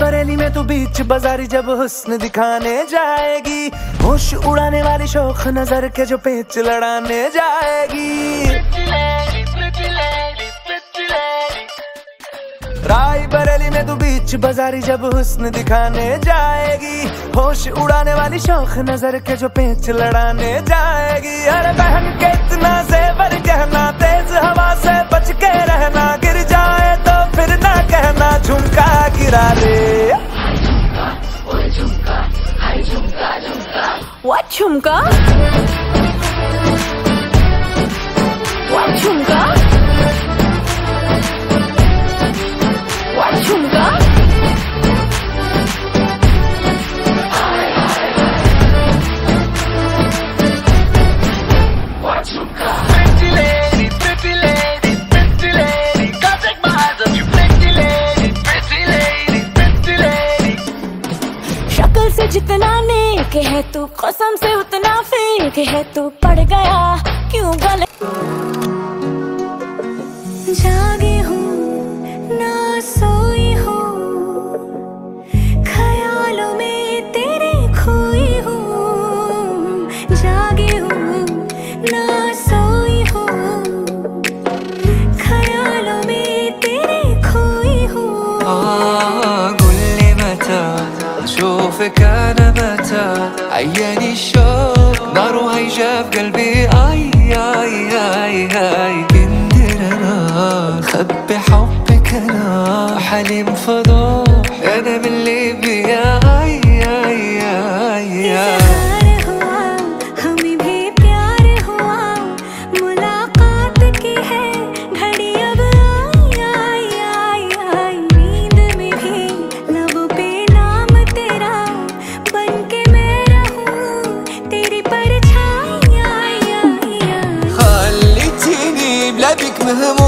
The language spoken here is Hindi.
बरेली में तो बीच बाजारी जब हुस्न दिखाने जाएगी, होश उड़ाने वाली शौक नजर के जो पेच लड़ाने जाएगी। राय बरेली में तो बीच बाजारी जब हुस्न दिखाने जाएगी, होश उड़ाने वाली शौक नजर के जो पेंच लड़ाने जाएगी। अरे बहन के इतना ज़ेवर कहना, तेज हवा से बच के रहना, गिर जाए तो फिर ना कहना झुमका गिरा रे। What झुमका? What झुमका? जितना नेक है तू कसम से उतना फेक है तू, पड़ गया क्यों गले। जागी हूँ ना सोई हूँ, ख्यालों में तेरे खोई हूँ। जागी हूँ ना सोई हूँ, ख्यालों में तेरे खोई हूँ। شوف انا متى عياني الشوق نار هيجا في قلبي اي اي اي اي بندير انا خبي حبك انا حلم فضوح انا من اللي بيا اي اي اي اي